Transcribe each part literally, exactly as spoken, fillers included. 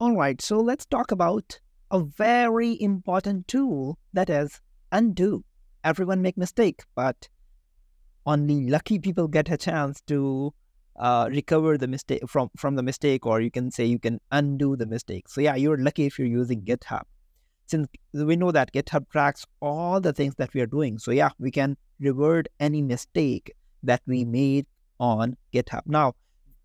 Alright, so let's talk about a very important tool, that is undo. Everyone make mistake, but only lucky people get a chance to uh, recover the mistake from, from the mistake, or you can say you can undo the mistake. So yeah, you're lucky if you're using GitHub. Since we know that GitHub tracks all the things that we are doing. So yeah, we can revert any mistake that we made on GitHub. Now,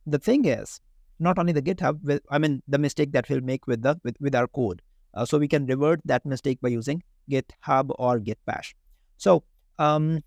the thing is, not only the GitHub, I mean, the mistake that we'll make with, the, with, with our code. Uh, so we can revert that mistake by using GitHub or Git Bash. So, um,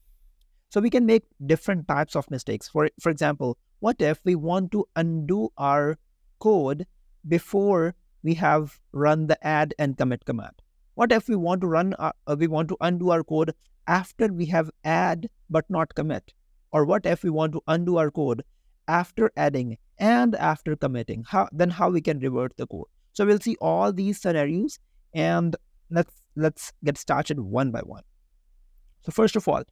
so we can make different types of mistakes. For, for example, what if we want to undo our code before we have run the add and commit command? What if we want to run, uh, we want to undo our code after we have add but not commit? Or what if we want to undo our code after adding and after committing? How then how we can revert the code? So we'll see all these scenarios, and let's let's get started one by one. So first of all,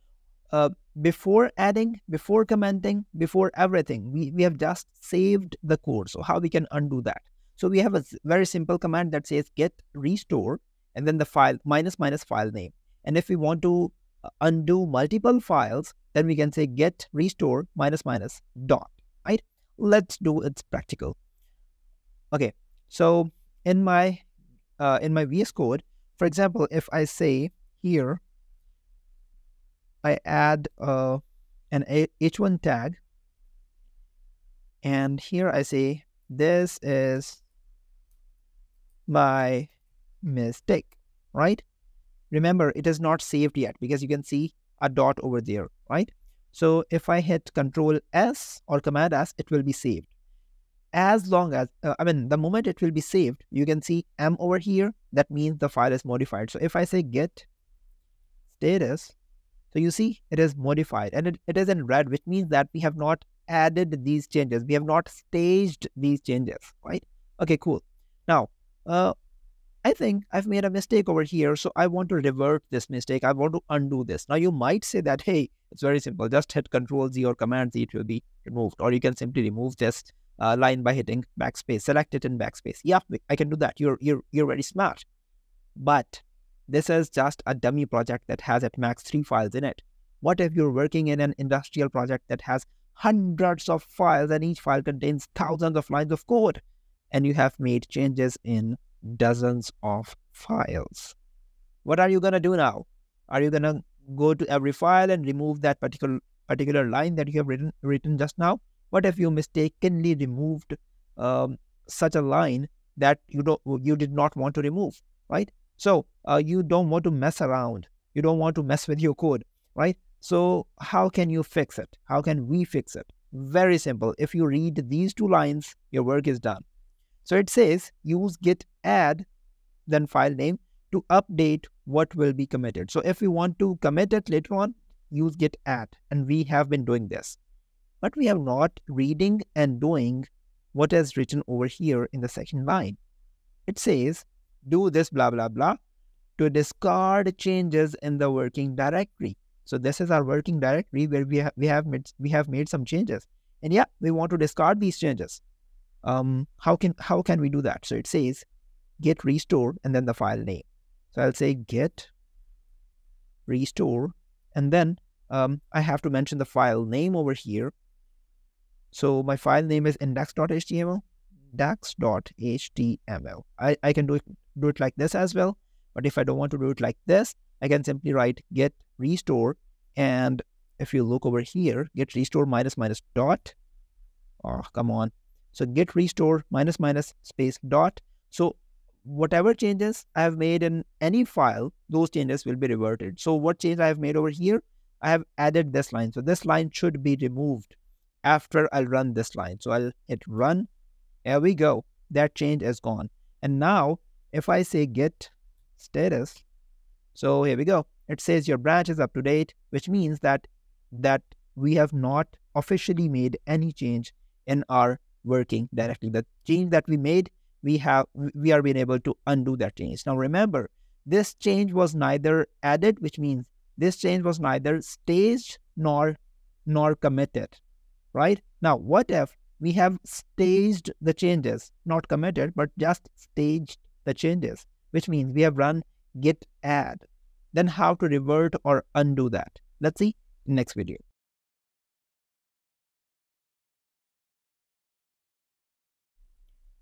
uh, before adding, before commenting, before everything, we, we have just saved the code. So how we can undo that? So we have a very simple command that says git restore, and then the file minus minus file name. And if we want to undo multiple files, then we can say git restore minus minus dot, right? Let's do it's practical. Okay, so in my uh, in my V S Code, for example, if I say here, I add uh, an H one tag, and here I say this is my mistake, right? Remember, it is not saved yet because you can see a dot over there, right? So if I hit Control S or Command S, it will be saved. As long as, uh, I mean, the moment it will be saved, you can see M over here. That means the file is modified. So if I say git status, so you see it is modified, and it, it is in red, which means that we have not added these changes. We have not staged these changes, right? Okay, cool. Now, uh, I think I've made a mistake over here, so I want to revert this mistake. I want to undo this. Now, you might say that, hey, it's very simple. Just hit Control Z or Command Z, it will be removed. Or you can simply remove this uh, line by hitting backspace. Select it in backspace. Yeah, I can do that. You're, you're, you're very smart. But this is just a dummy project that has at max three files in it. What if you're working in an industrial project that has hundreds of files, and each file contains thousands of lines of code, and you have made changes in dozens of files? What are you gonna do now? Are you gonna go to every file and remove that particular particular line that you have written written just now? What if you mistakenly removed um, such a line that you don't you did not want to remove, right? So uh, you don't want to mess around. You don't want to mess with your code, right? So how can you fix it? How can we fix it? Very simple. If you read these two lines, your work is done. So it says use git add, then file name, to update what will be committed. So if we want to commit it later on, use git add, and we have been doing this. But we have not reading and doing what is written over here in the second line. It says do this blah blah blah to discard changes in the working directory. So this is our working directory where we have we have made we have made some changes, and yeah, we want to discard these changes. Um, how can how can we do that? So it says git restore and then the file name. So I'll say git restore, and then um, I have to mention the file name over here. So my file name is index dot H T M L, dax dot H T M L. I, I can do it do it like this as well, but if I don't want to do it like this, I can simply write git restore, and if you look over here, git restore minus minus dot. Oh, come on. So git restore minus minus space dot. So whatever changes I have made in any file, those changes will be reverted. So what change I have made over here? I have added this line. So this line should be removed after I'll run this line. So I'll hit run. There we go. That change is gone. And now if I say git status, so here we go. It says your branch is up to date, which means that that we have not officially made any change in our working directly. The change that we made, we have we are being able to undo that change. Now remember, this change was neither added, which means this change was neither staged nor nor committed, right? Now, what if we have staged the changes, not committed, but just staged the changes, which means we have run git add. Then how to revert or undo that? Let's see in the next video.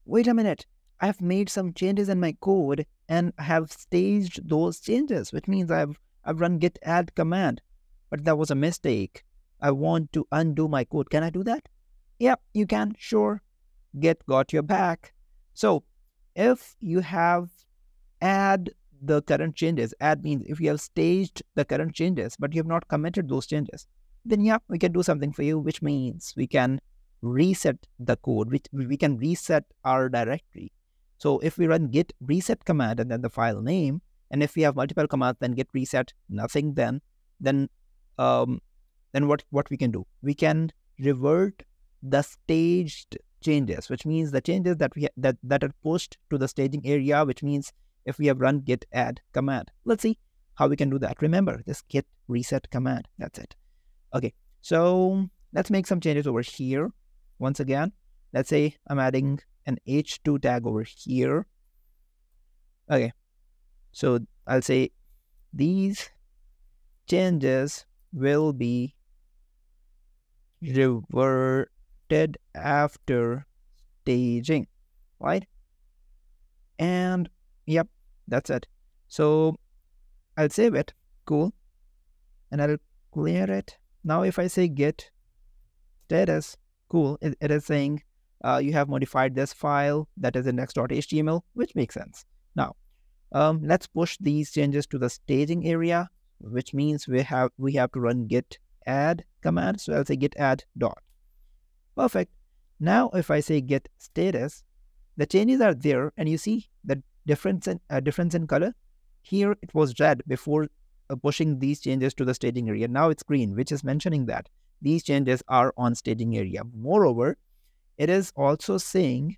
Wait a minute, I have made some changes in my code and I have staged those changes, which means I've, I've run git add command, but that was a mistake. I want to undo my code. Can I do that? Yep, you can, sure. Git got your back. So if you have add the current changes, add means if you have staged the current changes, but you have not committed those changes, then yeah, we can do something for you, which means we can reset the code, which we can reset our directory. So if we run git reset command and then the file name, and if we have multiple commands, then git reset, nothing then, then um, then what, what we can do? We can revert the staged changes, which means the changes that we that, that are pushed to the staging area, which means if we have run git add command. Let's see how we can do that. Remember, this git reset command, that's it. Okay, so let's make some changes over here. Once again, let's say I'm adding an H two tag over here. Okay, so I'll say these changes will be reverted after staging, right? And yep, that's it. So I'll save it, cool, and I'll clear it. Now if I say git status, cool, it, it is saying uh, you have modified this file that is index dot H T M L, which makes sense. Now um, let's push these changes to the staging area, which means we have we have to run git add command. So I'll say git add dot. Perfect. Now if I say git status, the changes are there, and you see the difference in uh, difference in color. Here it was red before uh, pushing these changes to the staging area. Now it's green, which is mentioning that these changes are on staging area. Moreover, it is also saying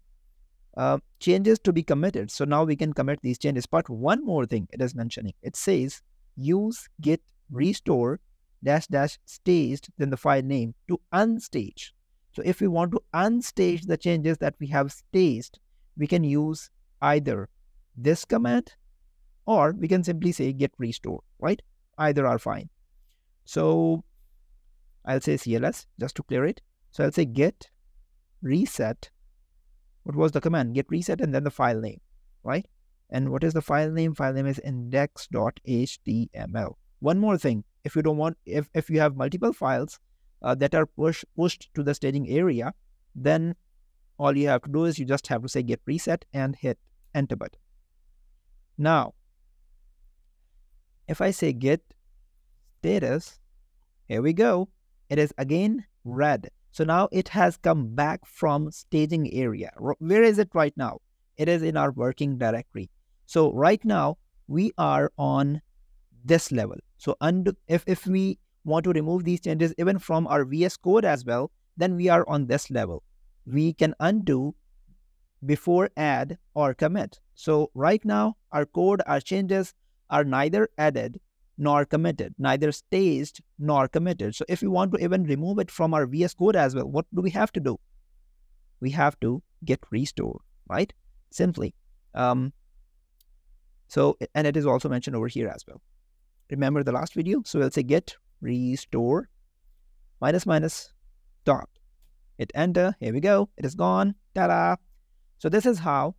uh, changes to be committed. So now we can commit these changes. But one more thing it is mentioning. It says use git restore dash dash staged then the file name to unstage. So if we want to unstage the changes that we have staged, we can use either this command or we can simply say git restore, right? Either are fine. So I'll say C L S just to clear it. So I'll say git reset. What was the command? Git reset and then the file name, right? And what is the file name? File name is index dot H T M L. One more thing, if you don't want, if, if you have multiple files uh, that are push, pushed to the staging area, then all you have to do is you just have to say git reset and hit enter button. Now, if I say git status, here we go. It is again red. So now it has come back from staging area. Where is it right now? It is in our working directory. So right now we are on this level. So undo, if, if we want to remove these changes even from our V S code as well, then we are on this level. We can undo before add or commit. So right now our code, our changes are neither added nor committed, neither staged nor committed. So if we want to even remove it from our V S code as well, what do we have to do? We have to git restore, right? Simply. Um, so, and it is also mentioned over here as well. Remember the last video? So we'll say git restore minus minus dot. Hit enter. Here we go. It is gone. Ta-da. So this is how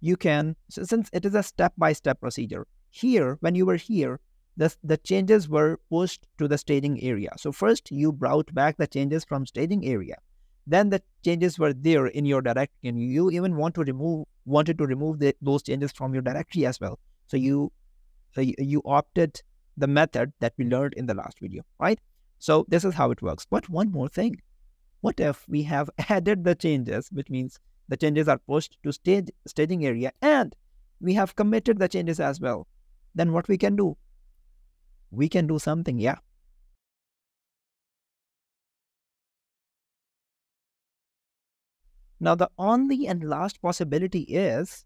you can, so since it is a step-by-step procedure. Here, when you were here, the, the changes were pushed to the staging area. So first you brought back the changes from staging area. Then the changes were there in your directory, and you even want to remove, wanted to remove the, those changes from your directory as well. So you, so you, you opted the method that we learned in the last video, right? So this is how it works. But one more thing, what if we have added the changes, which means the changes are pushed to stage, staging area, and we have committed the changes as well? Then what we can do? We can do something, yeah. Now, the only and last possibility is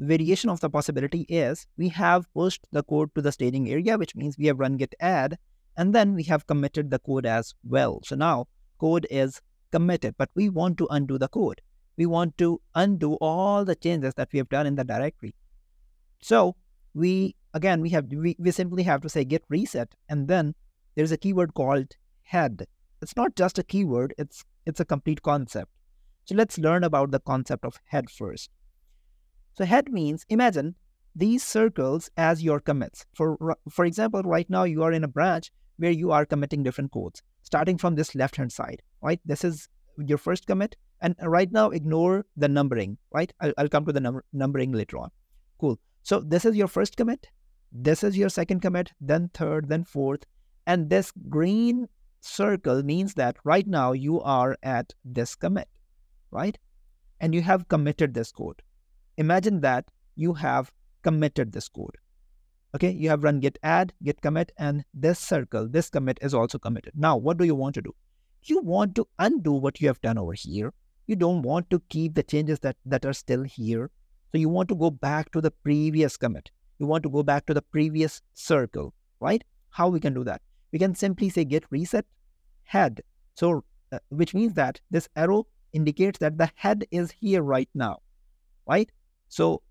variation of the possibility is we have pushed the code to the staging area, which means we have run git add, and then we have committed the code as well. So now code is committed, but we want to undo the code. We want to undo all the changes that we have done in the directory. So we, again, we have we, we simply have to say git reset, and then there's a keyword called head. It's not just a keyword, it's it's a complete concept. So let's learn about the concept of head first. So head means, imagine these circles as your commits. For, for example, right now you are in a branch where you are committing different codes, starting from this left-hand side, right? This is your first commit, and right now ignore the numbering, right? I'll, I'll come to the num numbering later on. Cool. So this is your first commit, this is your second commit, then third, then fourth, and this green circle means that right now you are at this commit, right? And you have committed this code. Imagine that you have committed this code. Okay, you have run git add, git commit, and this circle, this commit is also committed. Now, what do you want to do? You want to undo what you have done over here. You don't want to keep the changes that, that are still here. So you want to go back to the previous commit. You want to go back to the previous circle, right? How we can do that? We can simply say git reset head. So, uh, which means that this arrow indicates that the head is here right now, right? So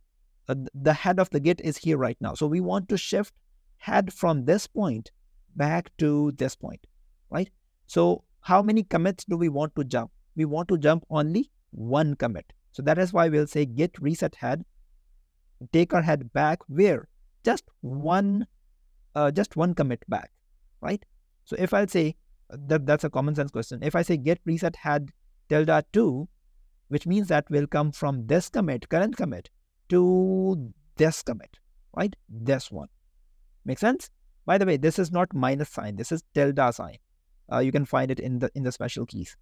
uh, the head of the git is here right now. So we want to shift head from this point back to this point, right? So how many commits do we want to jump? We want to jump only one commit. So that is why we'll say git reset head, take our head back where? Just one, uh, just one commit back, right? So if I'll say, that, that's a common sense question. If I say git reset head tilde two, which means that will come from this commit, current commit, to this commit, right? This one. Make sense? By the way, this is not minus sign, this is tilde sign. Uh, you can find it in the in the special keys,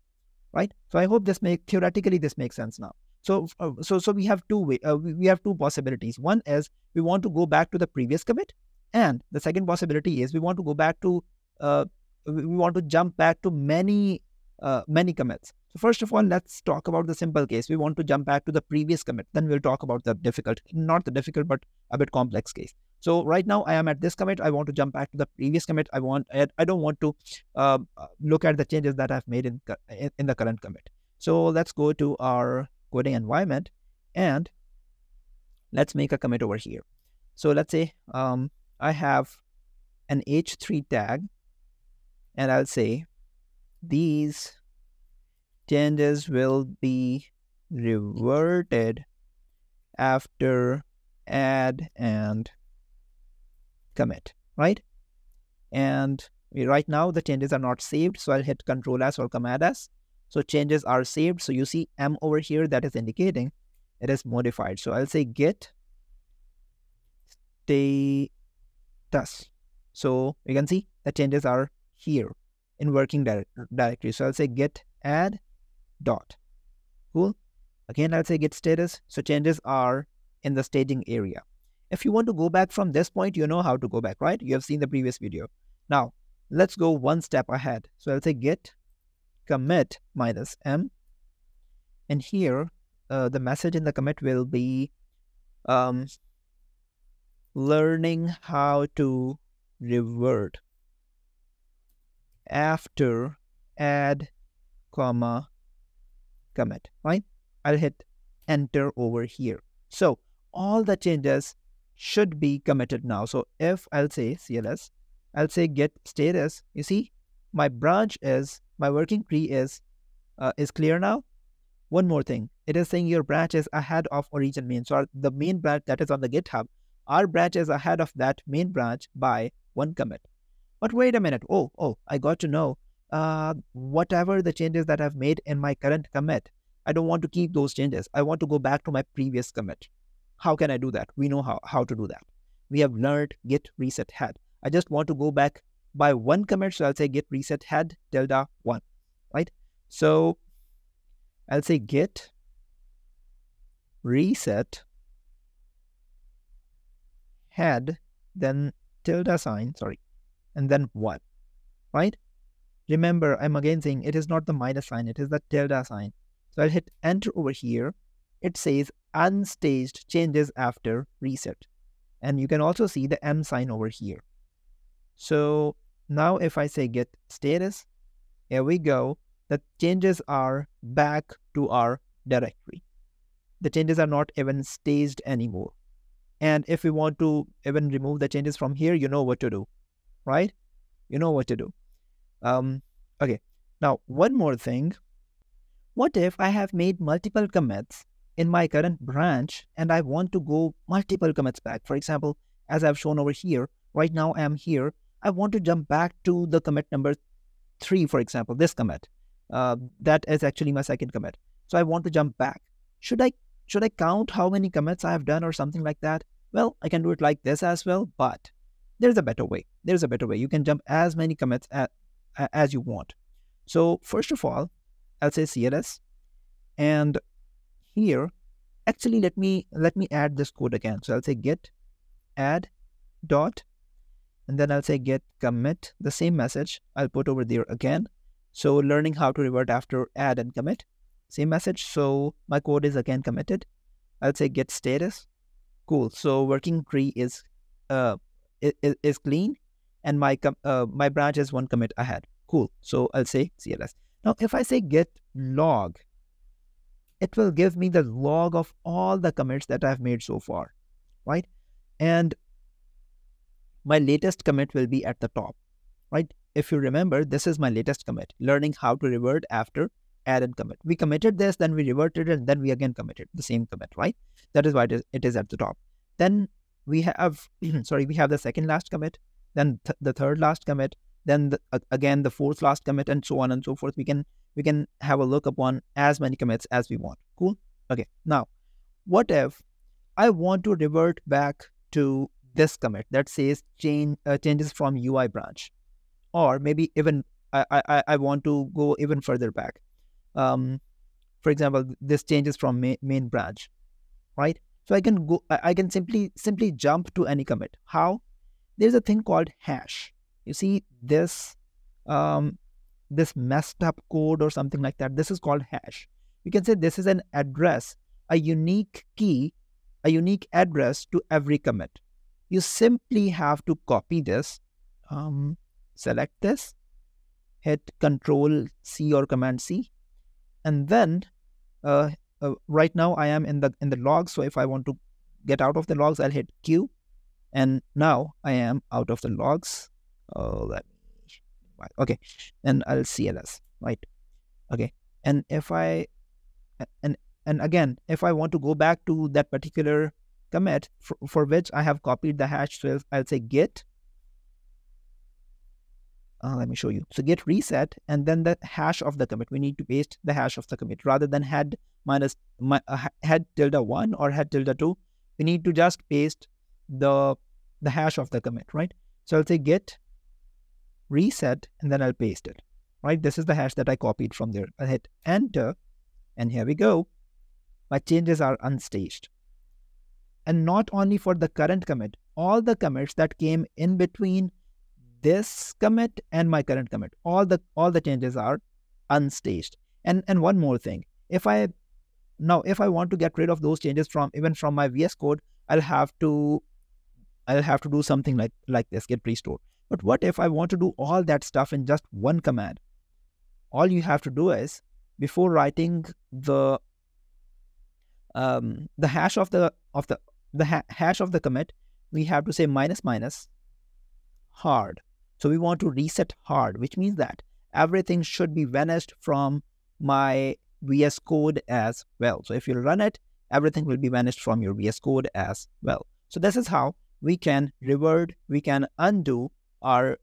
right? So I hope this make theoretically this makes sense now. So uh, so so we have two way uh, we have two possibilities. One is we want to go back to the previous commit, and the second possibility is we want to go back to uh, we want to jump back to many uh, many commits. So first of all, let's talk about the simple case. We want to jump back to the previous commit. Then we'll talk about the difficult, not the difficult, but a bit complex case. So right now I am at this commit. I want to jump back to the previous commit. I want I don't want to uh, look at the changes that I've made in in the current commit. So let's go to our coding environment and let's make a commit over here. So let's say um, I have an H three tag, and I'll say these changes will be reverted after add and commit, right? And we, right now the changes are not saved, so I'll hit Control S or Command S. So changes are saved. So you see M over here, that is indicating it is modified. So I'll say git status. So you can see the changes are here in working dire directory. So I'll say git add dot. Cool. Again, I'll say git status. So changes are in the staging area. If you want to go back from this point, you know how to go back, right? You have seen the previous video. Now let's go one step ahead. So I'll say git commit minus M, and here uh, the message in the commit will be um, learning how to revert after add comma commit, right? I'll hit enter over here. So all the changes should be committed now. So if I'll say C L S, I'll say git status, you see my branch is, my working tree is uh, is clear now. One more thing, it is saying your branch is ahead of origin main. So our, the main branch that is on the GitHub, our branch is ahead of that main branch by one commit. But wait a minute, oh, oh, I got to know uh, whatever the changes that I've made in my current commit, I don't want to keep those changes. I want to go back to my previous commit. How can I do that? We know how, how to do that. We have learned git reset head. I just want to go back by one commit, so I'll say git reset head tilde one, right? So I'll say git reset head, then tilde sign, sorry, and then one, right? Remember, I'm again saying it is not the minus sign, it is the tilde sign. So I'll hit enter over here, it says unstaged changes after reset. And you can also see the M sign over here. So now if I say git status, here we go. The changes are back to our directory. The changes are not even staged anymore. And if we want to even remove the changes from here, you know what to do, right? You know what to do. Um, okay, now one more thing. What if I have made multiple commits in my current branch and I want to go multiple commits back? For example, as I've shown over here, right now I'm here. I want to jump back to the commit number three, for example, this commit. Uh, that is actually my second commit. So I want to jump back. Should I Should I count how many commits I have done or something like that? Well, I can do it like this as well, but there's a better way. There's a better way. You can jump as many commits at, as you want. So first of all, I'll say C L S. And here, actually, let me let me add this code again. So I'll say git add dot, and then I'll say git commit. The same message I'll put over there again. So learning how to revert after add and commit. Same message, so my code is again committed. I'll say git status. Cool. So working tree is uh is, is clean, and my com uh, my branch is one commit ahead. Cool. So I'll say C L S. Now, if I say git log, it will give me the log of all the commits that I've made so far, right? And my latest commit will be at the top, right? If you remember, this is my latest commit. Learning how to revert after add and commit. We committed this, then we reverted, and then we again committed the same commit, right? That is why it is, it is at the top. Then we have, sorry, we have the second last commit, then th the third last commit, then the, uh, again the fourth last commit, and so on and so forth. We can we can have a look upon as many commits as we want. Cool. Okay. Now, what if I want to revert back to this commit that says change uh, changes from U I branch, or maybe even I I I want to go even further back. Um, for example, this changes from main, main branch, right? So I can go, I can simply, simply jump to any commit. How? There's a thing called hash. You see this, um, this messed up code or something like that. This is called hash. You can say this is an address, a unique key, a unique address to every commit. You simply have to copy this, um, select this, hit Control C or Command C. And then, uh, uh, right now I am in the in the log. So if I want to get out of the logs, I'll hit Q, and now I am out of the logs. Oh, let me, okay. And I'll C L S, right? Okay. And if I, and and again, if I want to go back to that particular commit for, for which I have copied the hash, so I'll say git. Uh, let me show you. So git reset and then the hash of the commit. We need to paste the hash of the commit rather than head minus my, uh, head tilde one or head tilde two. We need to just paste the the hash of the commit, right? So I'll say git reset and then I'll paste it, right? This is the hash that I copied from there. I'll hit enter and here we go. My changes are unstaged. And not only for the current commit, all the commits that came in between this commit and my current commit, all the all the changes are unstaged. And and one more thing, if I now if I want to get rid of those changes from even from my V S Code, I'll have to I'll have to do something like like this git restore. But what if I want to do all that stuff in just one command? All you have to do is before writing the um, the hash of the of the the ha hash of the commit, we have to say minus minus hard. So we want to reset hard, which means that everything should be vanished from my V S Code as well. So if you run it, everything will be vanished from your V S Code as well. So this is how we can revert, we can undo our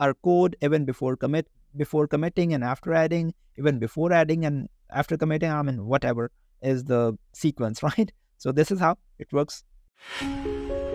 our code even before commit, before committing and after adding, even before adding and after committing, I mean, whatever is the sequence, right? So this is how it works.